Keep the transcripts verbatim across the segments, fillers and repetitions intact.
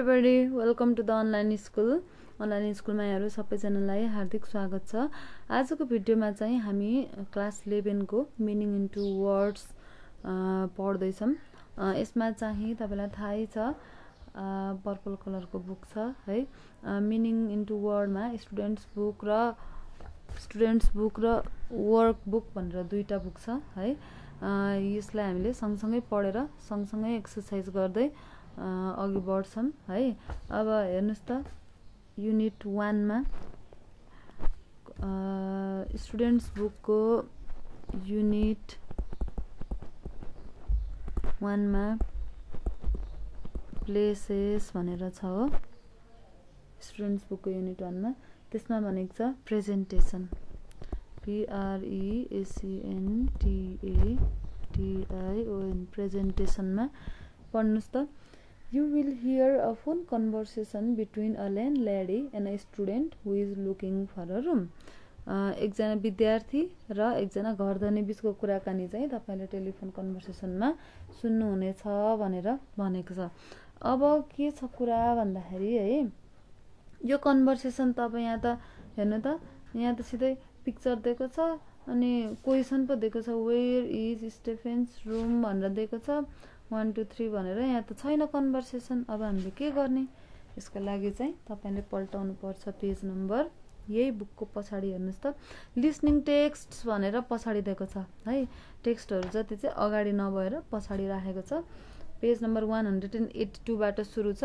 Everybody, welcome to the online school. Online school ma yaro sabai janalai hardik swagat cha. Ajako video ma chahi hami class eleven ko meaning into words padhai chham. Esma chahi tapailai thahai cha purple color ko book cha hai. Meaning into word ma students book ra students book ra work book bhanera duita book cha hai. Yeslai hamile सँगसँगै पढेर सँगसँगै exercise गर्दै अघि बढ्छम है. अब हेर्नुस् त unit one मा स्टुडेन्ट्स बुक को युनिट one मा प्लेसेस भनेर छ हो. स्टुडेन्ट्स बुक को युनिट one मा त्यसमा भनेको छ presentation P R E S E N T A T I O N presentation मा पढ्नुस् त. You will hear a phone conversation between a landlady and a student who is looking for a room. एकजना विद्यार्थी र एकजना घरधनी बीचको कुराकानी चाहिँ तपाईले टेलिफोन कन्भर्सेसनमा सुन्नुहुनेछ भनेर भनेको छ. अब के छ कुरा भन्दाखेरि है, यो कन्भर्सेसन तपाई यहाँ त हेर्नु त, यहाँ त सिधै पिक्चर दिएको छ अनि क्वेशन पो दिएको छ. वेयर इज स्टेफेन्स रुम भनेर दिएको छ. one two three भनेर यहाँ त छैन कन्भर्सेसन. अब हामीले के गर्ने, यसको लागि चाहिँ तपाईले पल्टाउनु पर्छ पेज नम्बर, यही बुकको पछाडी हेर्नुस् त. लिसनिङ टेक्स्ट्स भनेर पछाडी दिएको छ है. टेक्स्टहरु जति चाहिँ अगाडि नभएर पछाडी राखेको छ. पेज नम्बर one eighty-two बाट सुरु छ.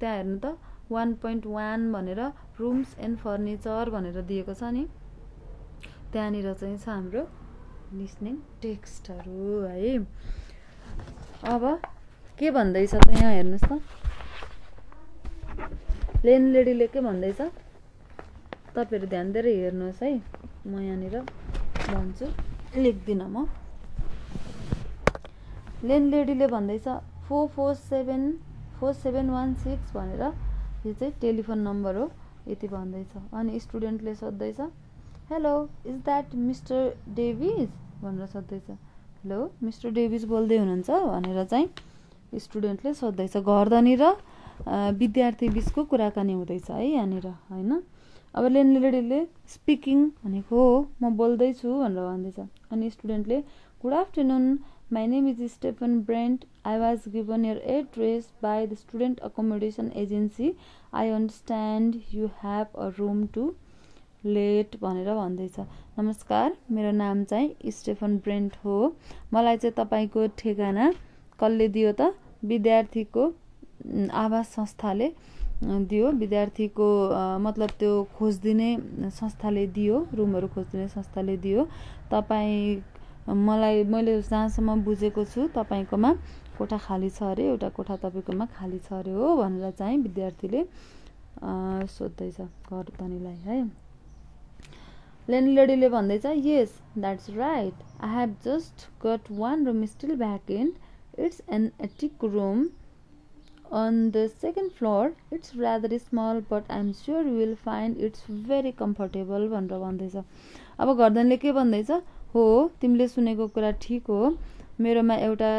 त्यहाँ हेर्नु त one point one भनेर रुम्स एन्ड फर्निचर भनेर दिएको छ नि. त्यहाँनिर चाहिँ छ हाम्रो लिसनिङ टेक्स्टहरु है. अब के भन्दैछ त यहाँ हेर्नुस् त. ल्यान्डलेडीले के भन्दैछ तपाईहरु ध्यान दिएर हेर्नुस् है. म यहाँनिर भन्छु, लेख्दिन म. ल्यान्डलेडीले भन्दैछ four four seven four seven one six भनेर, यो चाहिँ टेलिफोन नम्बर हो, यति भन्दैछ. अनि स्टुडेन्टले सोध्दैछ hello is that mister Davis भनेर सोध्दैछ. हेलो मिस्टर डेभिस बोल्दै हुनुहुन्छ भनेर चाहिँ स्टुडेन्टले सोध्दैछ. घरधनी र विद्यार्थी बीचको कुराकानी हुँदैछ है यहाँनिर हैन. अब ल्यान्डलेडीले स्पिकिङ भनेको हो, म बोल्दै छु भनेर भन्दैछ. अनि स्टुडेन्टले good afternoon my name is Stephen Brent, I was given your address by the student accommodation agency, I understand you have a room to let भनेर भन्दैछ. नमस्कार, मेरो नाम चाहिँ स्टेफन ब्रेन्ट हो, मलाई चाहिँ तपाईको ठेगाना कसले दियो त, विद्यार्थीको आवास संस्थाले दियो. विद्यार्थीको मतलब त्यो खोज्दिने संस्थाले दियो, रुमहरु खोज्दिने संस्थाले दियो. तपाई मलाई मैले जहाँसम्म बुझेको छु तपाईकोमा कोठा खाली छ रे, एउटा कोठा तपाईकोमा खाली छ रे हो भनेर चाहिँ विद्यार्थीले सोध्दैछ घरधनीलाई है. ल्यान्डलेडीले भन्दैछ yes that's right, I have just got one room still vacant, it's an attic room on the second floor, it's rather small but I'm sure you will find it's very comfortable भनेर भन्दैछ. अब घरधनीले के भन्दैछ, हो तिमीले सुनेको कुरा ठीक हो, मेरोमा एउटा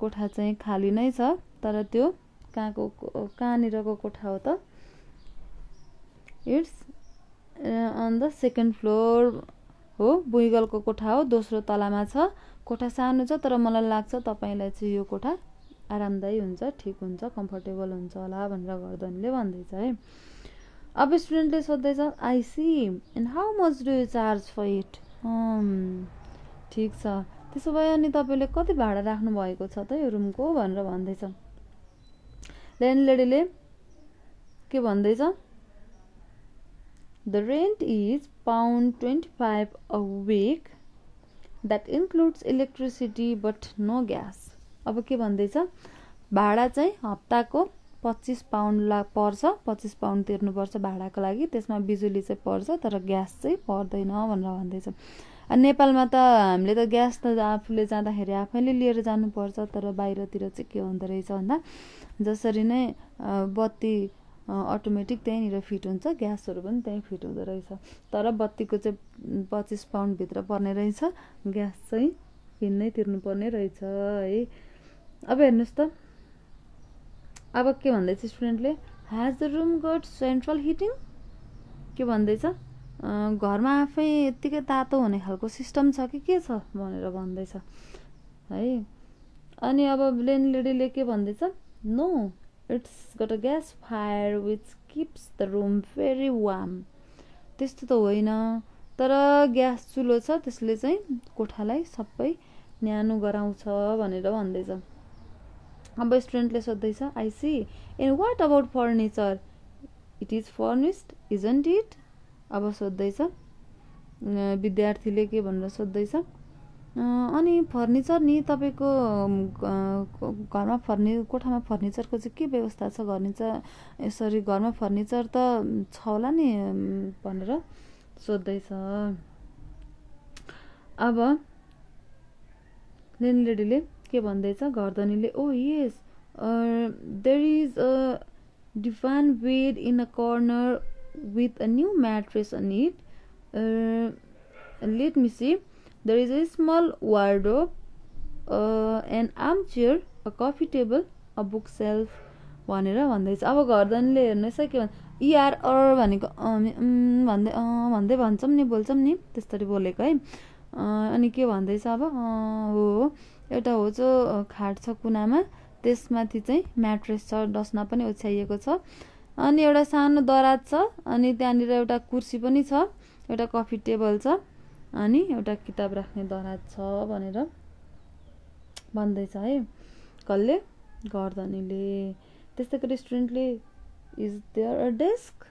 कोठा चाहिँ खाली नै छ, तर त्यो कहाँको कहाँनिरको कोठा हो त, it's on the second floor हो, बुइगलको कोठा हो, दोस्रो तलामा छ, कोठा सानो छ, तर मलाई लाग्छ तपाईलाई चाहिँ यो कोठा आरामदायी हुन्छ, ठीक हुन्छ, कम्फर्टेबल हुन्छ होला भनेर घरधनीले भन्दैछ है. अब स्टुडेन्टले सोध्दैछ I see and how much do you charge for it, ठिक छ त्यसो भए अनि तपाईले कति भाडा राख्नु भएको छ त यो रुमको भनेर भन्दैछ. ल्यान्डलेडीले के भन्दैछ, the rent is pound twenty-five a week, that includes electricity but no gas. अब के भन्दैछ, भाडा चाहिँ हप्ताको पच्चीस पाउन्ड पर्छ, पच्चीस पाउन्ड तिर्नुपर्छ भाडाको लागि, त्यसमा बिजुली चाहिँ पर्छ तर ग्यास चाहिँ पर्दैन भनेर भन्दैछ. अनि नेपालमा त हामीले त ग्यास त आफूले जाँदाखेरि आफैले लिएर जानुपर्छ, तर बाहिरतिर चाहिँ के हुँदो रहेछ भन्दा जसरी नै बत्ती अटोमेटिक त्यहीँनिर फिट हुन्छ, ग्यासहरु पनि त्यहीँ फिट हुँदो रहेछ, तर बत्तीको चाहिँ पच्चीस पाउन्ड भित्र पर्ने रहेछ, ग्यास चाहिँ किन्नै तिर्नुपर्ने रहेछ है. अब हेर्नुस् त अब के भन्दैछ स्टुडेन्टले has the room got central heating के भन्दैछ घरमा आफै यतिकै तातो हुने खालको सिस्टम छ कि के छ भनेर भन्दैछ है अनि अब लेडीले के भन्दैछ no it's got a gas fire which keeps the room very warm त्यस्तो त होइन तर ग्यास चुलो छ त्यसले चाहिँ कोठालाई सबै न्यानो गराउँछ भनेर भन्दैछ अब स्टुडेन्टले सोध्दैछ I see and what about furniture it is furnished isn't it अब सोध्दैछ विद्यार्थीले के भनेर सोध्दैछ अनि फर्निचर नि तपाईको घरमा फर्नि कोठामा फर्निचरको चाहिँ के व्यवस्था छ गर्ने चाहिँ यसरी घरमा फर्निचर त छ होला नि भनेर सोध्दैछ अब लेडीले के भन्दैछ घरधनीले oh yes there is a divan bed in a corner with a new mattress on it uh, let me see there is a small wardrobe uh, an armchair a coffee table a bookshelf भनेर भन्दैछ अब घरधनीले हेर्नुस् के भन्छ यार or भनेको भन्दै भन्दै भन्छम नि बोल्छम नि त्यसरी बोलेको है अनि के भन्दैछ अब हो एउटा हो जो खाट छ कुनामा त्यसमाथि चाहिँ म्याट्रेस छ डस्ना पनि ओछ्याइएको छ अनि एउटा सानो दराज छ अनि त्यहाँनिर एउटा कुर्सी पनि छ एउटा कफी टेबल छ अनि एउटा किताब राख्ने दराज छ भनेर भन्दैछ है कल्ले घरधनीले त्यस्तै गरी स्टुडेन्टले इज देयर अ डेस्क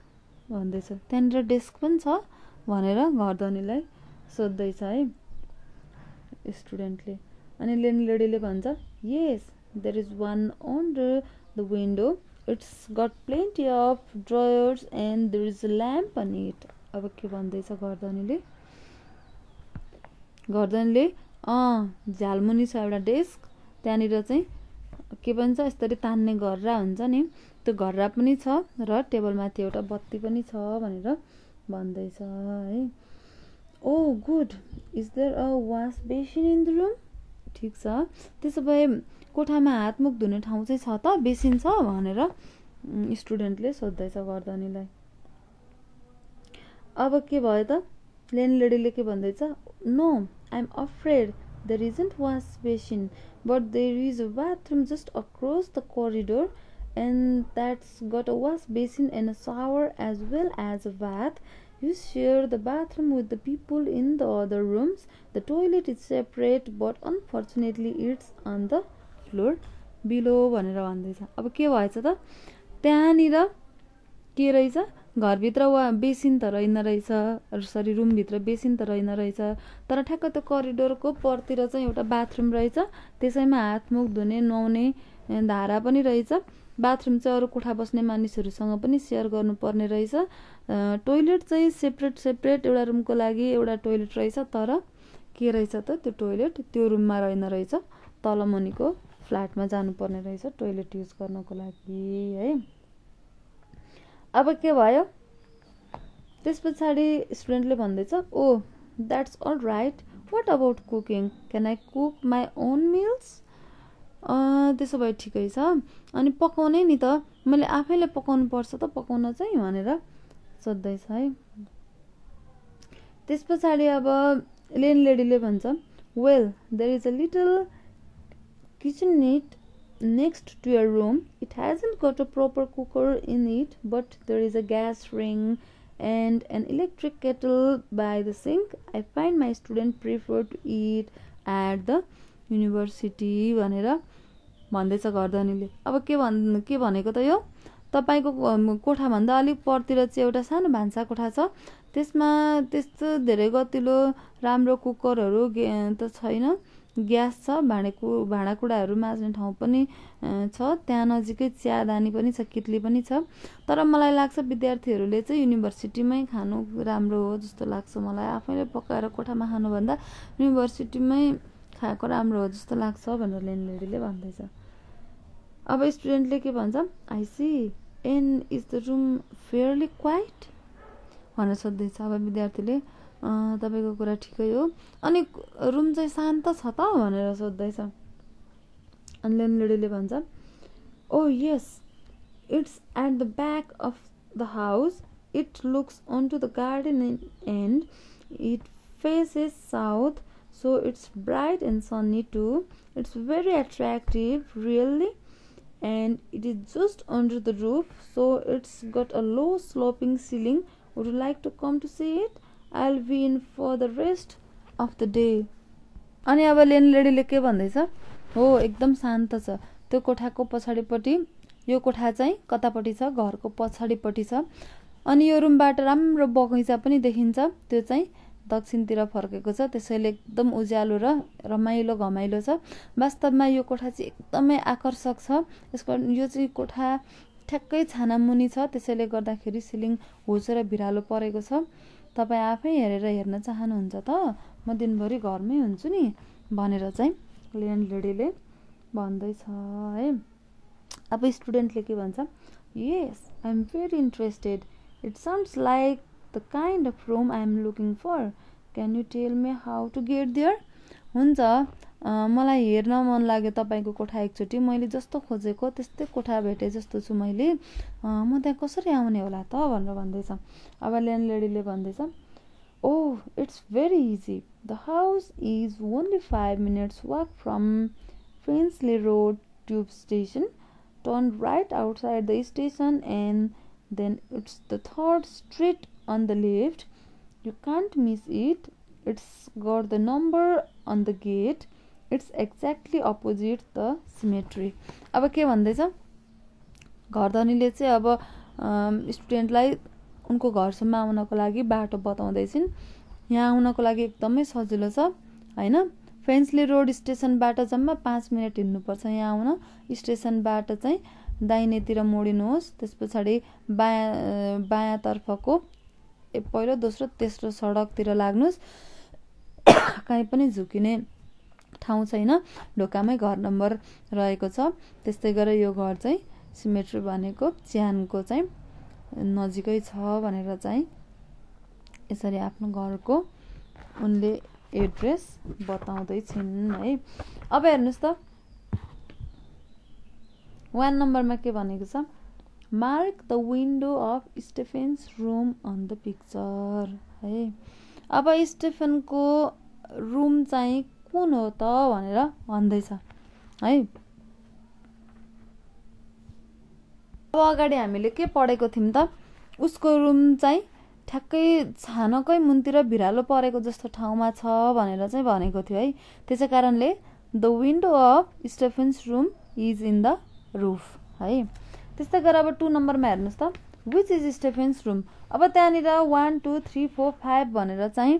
भन्दैछ त्यहाँनिर डेस्क पनि छ भनेर घरधनीलाई सोध्दैछ है स्टुडेन्टले अनि लेडीले भन्छ yes there is one under the window It's got plenty of drawers and there is a lamp on it. अब के भन्दैछ घरधनीले घरधनीले अँ झालमुनि छ एउटा डेस्क त्यहाँनिर चाहिँ के भन्छ यसरी तान्ने घररा हुन्छ नि त्यो घररा पनि छ र टेबलमाथि एउटा बत्ती पनि छ भनेर भन्दैछ है oh good is there a wash basin in the room ठीक छ त्यसो भए कोठामा हात मुख धुने ठाउँ चाहिँ छ त बेसिन छ भनेर स्टुडेन्टले सोध्दैछ घरधनीलाई अब के भयो त लेडीले के भन्दैछ no I am afraid there isn't wash basin but there is a bathroom just across the corridor and that's got a wash basin and a shower as well as a bath You share the bathroom with the people in the other rooms. The toilet is separate, but unfortunately, it's on the floor below. भनेर भन्दैछ अब के भएछ त त्यहाँनिर के रहेछ घरभित्र वा बेसिन त रहेन रहेछ सरी रुमभित्र बेसिन त रहेन रहेछ तर ठ्याक्क त्यो करिडोरको परतिर चाहिँ एउटा बाथरूम रहेछ त्यसैमा हात मुख धुने नुहाउने धारा पनि रहेछ बाथरूम चाहिँ अरु कोठा बस्ने मानिसहरुसँग पनि शेयर गर्नुपर्ने रहेछ टोयलेट चाहिँ सेपरेट सेपरेट एउटा रुमको लागि एउटा टोयलेट रहेछ तर के रहेछ त त्यो टोयलेट त्यो रुममा रहेन रहेछ तलमुनिको फ्ल्याटमा जानुपर्ने रहेछ टोयलेट युज गर्नको लागि है अब के भयो त्यसपछि स्टुडेन्टले भन्दैछ oh that's all right what about cooking can I cook my own meals अ त्यसो भए ठिकै छ अनि पकाउने नि त मैले आफैले पकाउनु पर्छ त पकाउन चाहिँ भनेर सोध्दैछ है त्यसपछि अब लेन लेडीले भन्छ well there is a little kitchenette next to your room it hasn't got a proper cooker in it but there is a gas ring and an electric kettle by the sink I find my student prefer to eat at the university भनेर भन्दैछ घरधनीले अब के भन् के भनेको त यो तपाईको कोठाभन्दा अलिक परतिर चाहिँ एउटा सानो भान्सा कोठा छ त्यसमा त्यस्तो धेरै गतिलो राम्रो कुकरहरू त छैन ग्यास छ भाँडेकु भाँडाकुँडाहरू माझ्ने ठाउँ पनि छ त्यहाँ नजिकै चियादानी पनि छ किटली पनि छ तर मलाई लाग्छ विद्यार्थीहरूले चाहिँ युनिभर्सिटीमै खानु राम्रो हो जस्तो लाग्छ मलाई आफैले पकाएर कोठामा खानुभन्दा युनिभर्सिटीमै खाएको राम्रो हो जस्तो लाग्छ भनेर लेडीले भन्दैछ अब स्टुडेन्टले के भन्छ I see and is the room fairly quiet भनेर सोध्दैछ अब विद्यार्थीले तपाईको कुरा ठिकै हो अनि रुम चाहिँ शान्त छ त भनेर सोध्दैछ अनि लेडीले भन्छ ओ यस It's at the back of the house. It looks onto the garden and it faces south, so it's bright and sunny too. It's very attractive, really. And it is just under the roof, so it's got a low sloping ceiling. Would you like to come to see it? I'll be in for the rest of the day. अनि अब लेनलेडी ले के भन्दैछ? हो, एकदम शान्त छ। त्यो कोठाको पछाडीपटि, यो कोठा चाहिँ कतापटि छ? घरको पछाडीपटि छ। अनि यो रुमबाट राम्रो बगैँचा पनि देखिन्छ। त्यो चाहिँ दक्षिणतिर फर्केको छ। त्यसैले एकदम उज्यालो र रमाइलो घमाइलो छ। वास्तवमा यो कोठा चाहिँ एकदमै आकर्षक छ। यसको यो चाहिँ कोठा ठ्याक्कै छाना मुनि छ। त्यसैले गर्दाखेरि सिलिङ होचो र भिरालो परेको छ। तपाईं आफै हेरेर हेर्न चाहनुहुन्छ त? म दिनभरि घरमै हुन्छु नि भनेर चाहिँ ल्यान्डलेडीले भन्दै छ है। अब स्टुडेन्टले के भन्छ? Yes, I am very interested. It sounds like the kind of room I am looking for. Can you tell me how to get there? हुन्छ, मलाई हेर्न मन लाग्यो तपाईँको कोठा। एकचोटि मैले जस्तो खोजेको त्यस्तै कोठा भेटे जस्तो छु मैले। म त्यहाँ कसरी आउने होला त भनेर भन्दैछ। अब ल्यान्डलेडीले भन्दैछ, oh, it's very easy. The house is only five minutes walk from Finchley road tube station. Turn right outside the station and then it's the third street on the left. You can't miss it. It's got the number on the gate. It's exactly opposite the cemetery. अब के भन्दैछ? घरधनीले चाहिँ अब स्टुडेन्टलाई उनको घरसम्म आउनको लागि बाटो बताउँदै छिन्। यहाँ आउनको लागि एकदमै सजिलो छ हैन? फिन्सली रोड स्टेसनबाट जम्मा पाँच मिनट हिँड्नुपर्छ यहाँ आउन। स्टेसनबाट चाहिँ दाहिनेतिर मोडिनुहोस्, त्यसपछि बायाँ बायाँ तर्फको पहिलो दोस्रो तेस्रो सडकतिर लाग्नुस्। कहीं पनि झुकिने ठाउँ छैन। ढोकामै घर नम्बर रहेको छ। त्यस्तै गरेर यो घर चाहिँ सिमेट्री भनेको च्यानको चाहिँ नजिकै छ भनेर चाहिँ यसरी आफ्नो घरको उनले एड्रेस बताउँदै छिन् है। अब हेर्नुस् त वान नम्बरमा के भनेको छ? Mark the window of Stephen's room on the picture है। अब स्टेफेनको रूम चाहिँ कुन हो त भनेर भन्दैछ है। अब अगाडि हामीले के पढेको थियौँ त? उसको रूम चाहिँ ठ्याक्कै छानकै मुनतिर भिरालो परेको जस्तो ठाउँमा छ भनेर चाहिँ भनेको थियो है। त्यसै कारणले the window of Stephen's room is in the roof है। त्यस्तै गरेर अब टू नम्बरमा हेर्नुहोस् त, विच इज स्टेफेन्स रूम। अब त्यहाँनिर one two three four five भनेर चाहिँ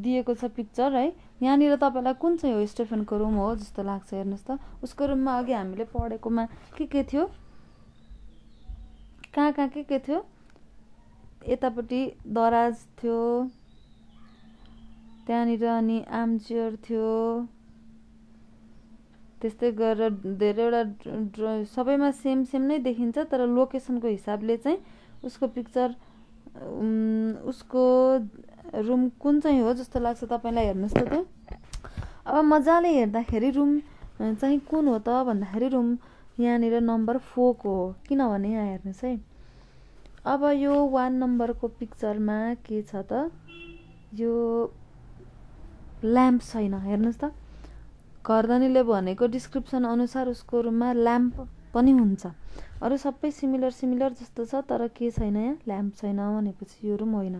दिएको छ पिक्चर है। यहाँनिर तपाईँलाई कुन चाहिँ हो स्टेफेनको रूम हो जस्तो लाग्छ? हेर्नुहोस् त, उसको रूममा अघि हामीले पढेकोमा के के थियो? कहाँ कहाँ के के थियो? यतापट्टि दराज थियो, त्यहाँनिर अनि आर्मचेयर थियो। त्यस्तै गरेर धेरैवटा सबैमा सेम सेम नै देखिन्छ, तर लोकेसनको हिसाबले चाहिँ उसको पिक्चर उसको रुम कुन चाहिँ हो जस्तो लाग्छ तपाईँलाई? हेर्नुहोस् त त्यो। अब मजाले हेर्दाखेरि रुम चाहिँ कुन हो त भन्दाखेरि रुम यहाँनिर नम्बर फोर को हो। किनभने यहाँ हेर्नुहोस् है, अब यो वान नम्बरको पिक्चरमा के छ त? यो ल्याम्प छैन। हेर्नुहोस् त, घरधनीले भनेको डिस्क्रिप्सन अनुसार उसको रूममा ल्याम्प पनि हुन्छ। अरू सबै सिमिलर सिमिलर जस्तो छ, तर के छैन यहाँ? ल्याम्प छैन भनेपछि यो रूम होइन।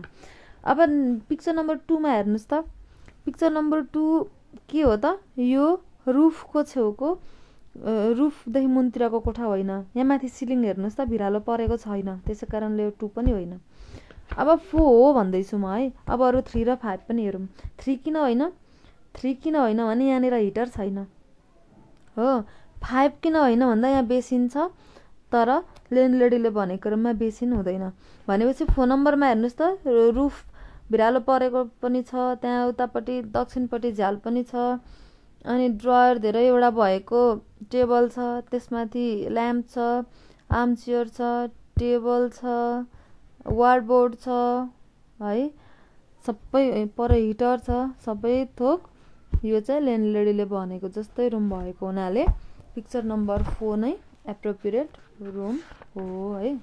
अब पिक्चर नम्बर टूमा हेर्नुहोस् त, पिक्चर नम्बर टू के हो त? यो रुफको छेउको रुफदेखि मुनतिरको कोठा होइन। यहाँ माथि सिलिङ हेर्नुहोस् त, भिरालो परेको छैन। त्यसै कारणले यो टू पनि होइन। अब फोर हो भन्दैछु म है। अब अरू थ्री र फाइभ पनि हेरौँ। थ्री किन होइन? थ्री किन होइन भने यहाँनिर हिटर छैन हो। फाइभ किन होइन भन्दा यहाँ बेसिन छ, तर ल्यान्डलेडीले भनेको रूममा बेसिन हुँदैन। भनेपछि फोर नम्बरमा हेर्नुहोस् त, रुफ भिरालो परेको पनि छ, त्यहाँ उतापट्टि दक्षिणपट्टि झ्याल पनि छ, अनि ड्रयर धेरैवटा भएको टेबल छ, त्यसमाथि ल्याम्प छ, आर्मचेयर छ, टेबल छ, वार्डबोर्ड छ है, सबै पर हिटर छ। सबै थोक यो चाहिँ ल्यान्डलेडीले भनेको जस्तै रुम भएको हुनाले पिक्चर नम्बर फोर नै एप्रोप्रिएट room हो है.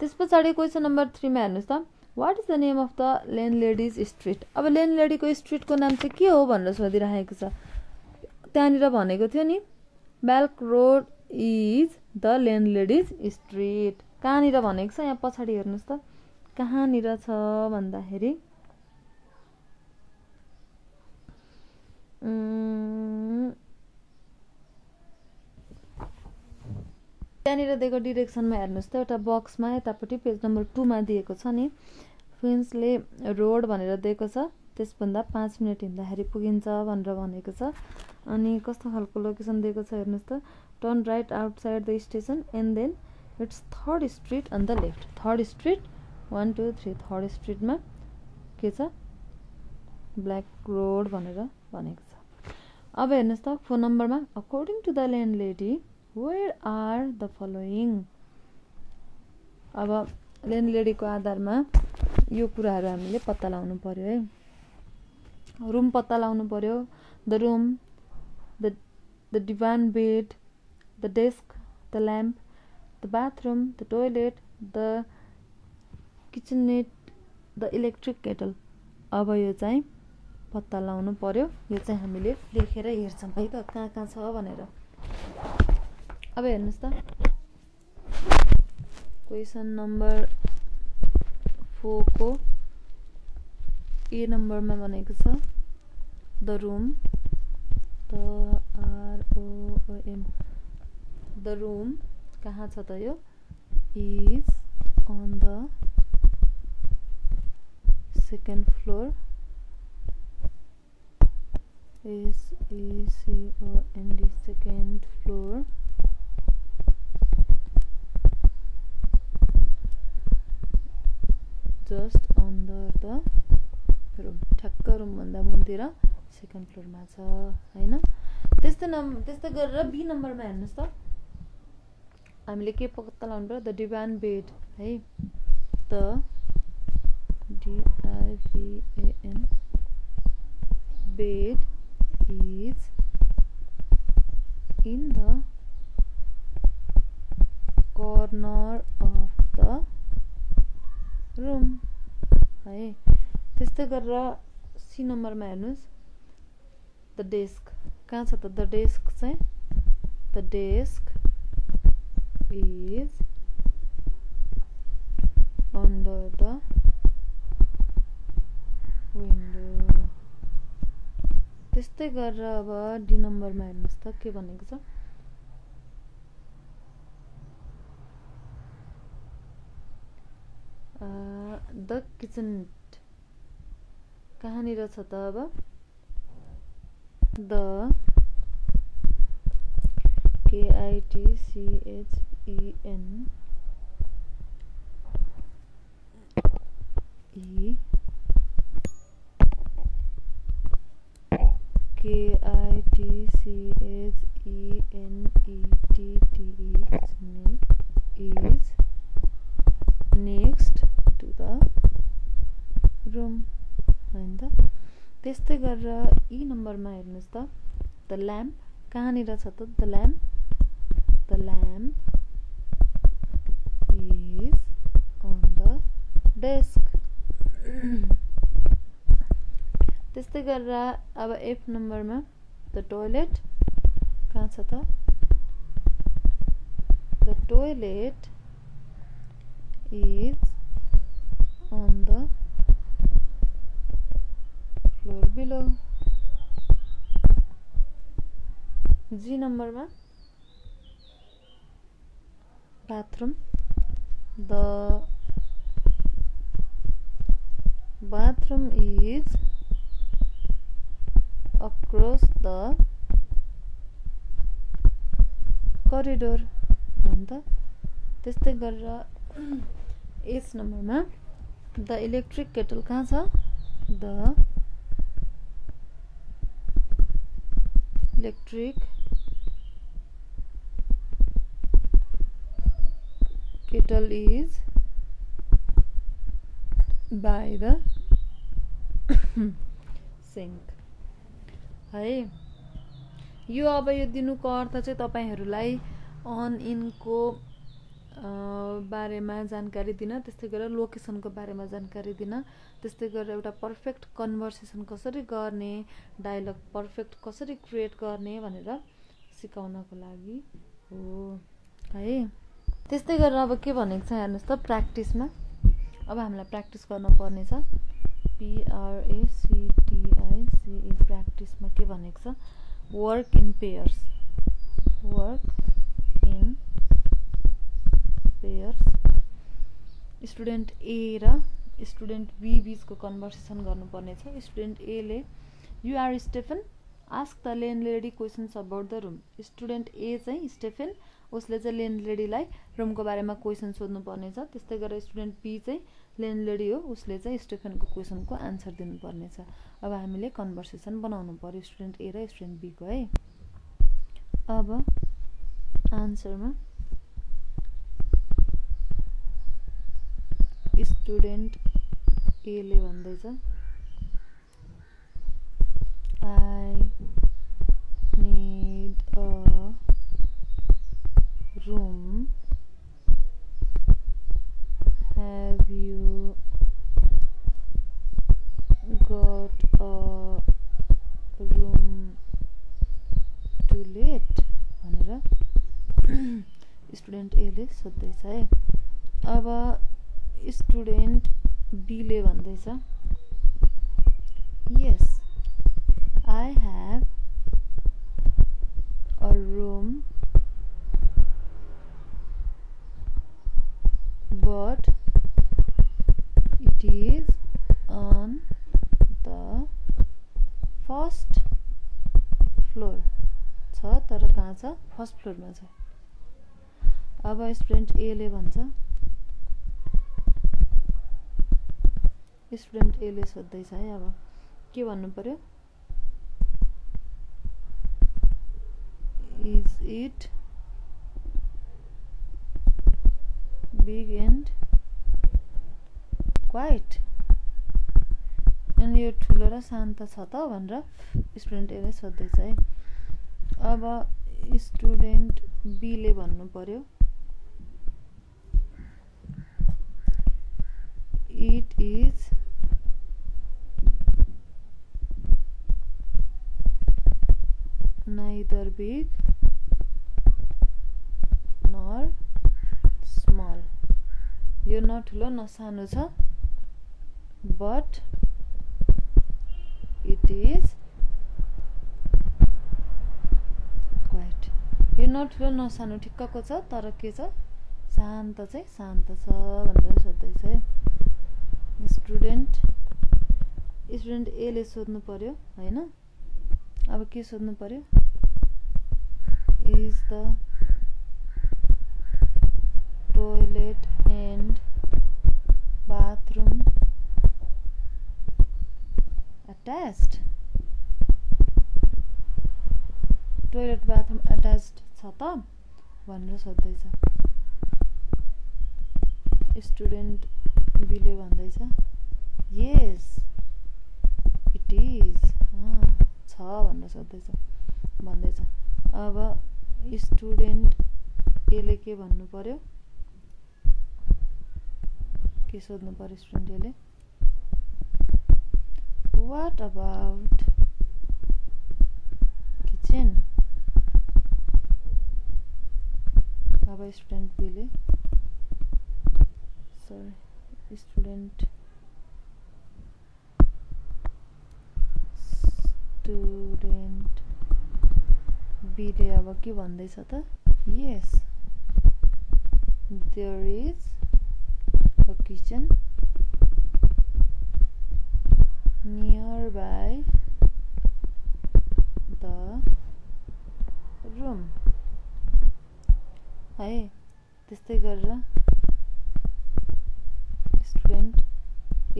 त्यसपछि क्वेशन नम्बर three मा हेर्नुस् त what is the name of the landlady's street. अब ल्यान्डलेडीको स्ट्रीट को नाम चाहिँ के हो भनेर सोधिराखेको छ. त्यहाँनिर भनेको थियो नि black road is the landlady's street. कहाँनिर भनेको छ यहाँ पछाडी हेर्नुस् त कहाँनिर छ भन्दाखेरि त्यहाँनिर दिएको डिरेक्सनमा हेर्नुस् त एउटा बक्समा यतापटि पेज नम्बर two मा दिएको छ नि फिन्सले रोड भनेर दिएको छ. त्यसभन्दा पाँच मिनेट हिँड्दाखेरि पुगिन्छ भनेर भनेको छ. अनि कस्तो खालको लोकेसन दिएको छ हेर्नुस् त turn right outside the station and then it's third street on the left. Third street one two three third स्ट्रीटमा के छ ब्ल्याक रोड भनेर भनेको छ. अब हेर्नुस् त फोन नम्बरमा according to the landlady where are the following. अब ल्यान्डलेडीको आधारमा यो कुराहरु हामीले पत्ता लगाउनु पर्यो है. रुम पत्ता लगाउनु पर्यो the room the the divan bed the desk the lamp the bathroom the toilet the kitchenette the electric kettle. अब यो चाहिँ पत्ता लगाउनु पर्यो. यो चाहिँ हामीले लेखेर हेर्छौं है त कहाँ कहाँ छ भनेर. अब हेर्नुस् त क्वेशन नम्बर four को ए नम्बरमा भनेको छ the room the R O O M the room कहाँ छ त यो is on the second floor S E C O N D second floor just under the room. ठक्क रुम भन्दा मुन्तिर second floor मा छ हैन. त्यस्तै नम्बर त्यस्तै गरेर B नम्बरमा हेर्नुस् त हामीले के पत्ता लगाउनु पर्यो द divan bed है. त D I V A N bed is in the corner of the room है. त्यस्तै गरेर सी नम्बरमा हेर्नुस् द डेस्क कहाँ छ त द डेस्क चाहिँ the desk is under the window. त्यस्तै गरेर अब डी नम्बरमा हेर्नुस् त के भनेको छ अ द किचन कहाँनिर छ त अब द के I T C H E N E K I T C H E N E T T E is next to the room हैन त. त्यस्तै गरेर ई नम्बरमा हेर्नुस् त द ल्याम्प कहाँनिर छ त the lamp the lamp is on the desk. त्यस्तै गरेर अब एफ नम्बरमा द टोयलेट कहाँ छ त the toilet is on the floor below. G नम्बरमा bathroom the bathroom is across the corridor हैन त. त्यस्तै गरेर एस नम्बरमा द इलेक्ट्रिक केटल कहाँ छ the electric kettle is by the sink है. यो अब यो दिनुको अर्थ चाहिँ तपाईहरुलाई on इनको बारेमा जानकारी दिन त्यस्तै गरेर लोकेसनको बारेमा जानकारी दिन त्यस्तै गरेर एउटा पर्फेक्ट कन्भर्सेसन कसरी गर्ने डायलग पर्फेक्ट कसरी क्रिएट गर्ने भनेर सिकाउनको लागि हो है त्यस्तै गरेर अब के भनेको छ हेर्नुस् त प्र्याक्टिसमा अब हामीलाई प्र्याक्टिस गर्न पर्ने छ P R A C T I C E प्र्याक्टिसमा के भनेको छ work in pairs work in pairs student A र स्टुडेन्ट बी बीचको कन्भर्सेसन गर्नुपर्ने छ स्टुडेन्ट ए ले you are Stephen ask the landlady questions about the room student A चाहिँ Stephen उसले चाहिँ ल्यान्डलेडीलाई रुमको बारेमा क्वेशन सोध्नुपर्ने छ त्यस्तै गरेर स्टुडेन्ट बी चाहिँ ल्यान्डलेडी हो उसले चाहिँ स्टेफनको क्वेशनको आन्सर दिनुपर्ने छ अब हामीले कन्भर्सेसन बनाउनु पर्यो स्टुडेन्ट ए र स्टुडेन्ट बी को है अब आन्सरमा Student A ले भन्दै छ I need a room. Have you got a room to let? भनेर Student A ले सोध्दै छ है अब Student B ले भन्दै छ Yes, I have a room, but it is on the first floor. छ तर कहाँ छ फर्स्ट फ्लोरमा छ अब Student A ले भन्छ स्टुडेन्ट ए ले सोध्दै छ है अब के भन्नु पर्यो is it big and quiet अनि यो ठुलो र शान्त छ त भनेर स्टुडेन्ट ए ले सोध्दै छ है अब स्टुडेन्ट बी ले भन्नु पर्यो it is neither big nor small यो न ठुलो न सानो छ but it is quiet यो न ठुलो न सानो ठिक्कको छ तर के छ शान्त चाहिँ शान्त छ भनेर सोध्दै छ है स्टुडेन्ट स्टुडेन्ट ए ले सोध्नु पर्यो हैन अब के सोध्नु पर्यो is the toilet and bathroom attached toilet bathroom attached छ त भनेर सोध्दै छ स्टुडेन्ट बी ले भन्दै छ yes it is आ छ भनेर सोध्दै छ भन्दै छ अब स्टुडेन्ट ए ले के भन्नु पर्यो के सोध्नु पर्यो स्टुडेन्ट ए ले व्हाट अबाउट किचन अब स्टुडेन्ट बी ले सरी स्टुडेन्ट स्टुडेन्ट बी ले अब के भन्दै छ त yes there is a kitchen near by the room है त्यस्तै गरेर स्टुडेन्ट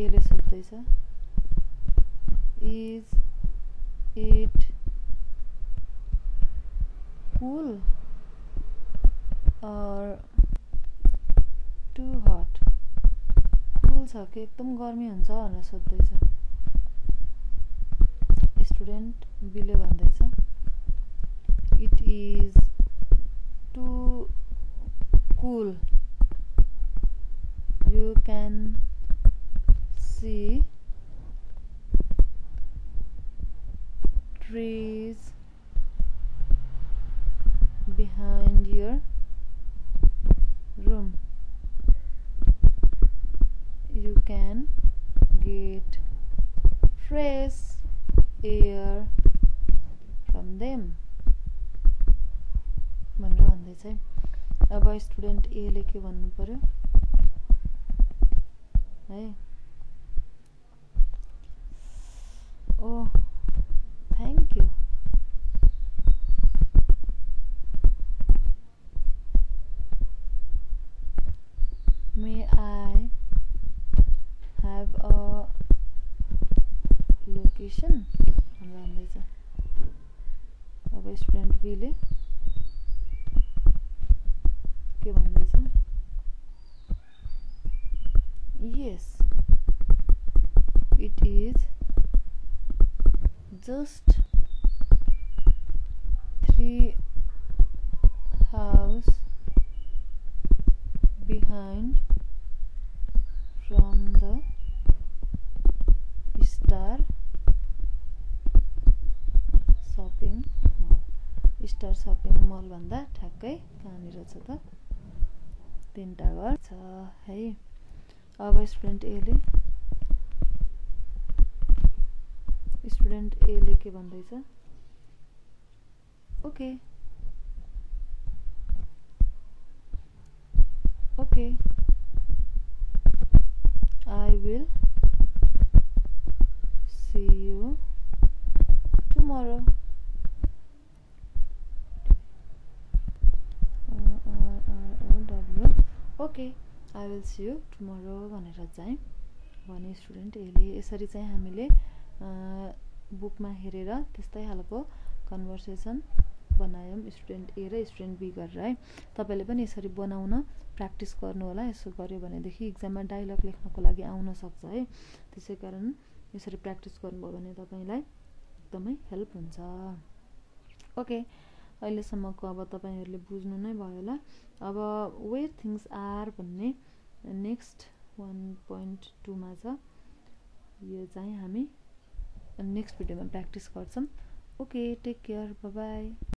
ए ले सोध्दै छ is It cool or too hot? Cool छ के एकदम गर्मी हुन्छ भनेर सोध्दै छ स्टुडेन्ट बी ले भन्दै छ It is to cool. You can see trees behind your room. You can get fresh air from them. अब student A लेके भन्नु पर्यो है. Oh, thank you. May I have a location? अब student B ले yes, it is just three houses behind from the Star Shopping Mall. Star Shopping Mall भन्दा ठ्याक्कै कहाँनिर छ त? तीन टावर छ है. अब स्टुडेन्ट ए ले स्टुडेन्ट ए ले के भन्दैछ okay okay I will see you tomorrow. Okay, I will see you tomorrow. भनेर चाहिँ भने स्टुडेन्ट एले यसरी चाहिँ हामीले बुकमा हेरेर त्यस्तै हालको कन्भर्सेसन बनायौं स्टुडेन्ट ए र स्टुडेन्ट बी गरेर है. तपाईले पनि यसरी बनाउन प्र्याक्टिस गर्नु होला. यसो गर्यो भने देखि एक्जाममा डायलग लेख्नको लागि आउन सक्छ है. त्यसैकारण यसरी प्र्याक्टिस गर्नुभयो भने तपाईलाई एकदमै हेल्प हुन्छ. ओके अहिले सम्मको अब तपाईहरुले बुझ्नु नै भयो होला. अब where things are भन्ने नेक्स्ट one point two मा छ. यो चाहिँ हामी नेक्स्ट भिडियोमा प्र्याक्टिस गर्छौं. Okay take care bye by.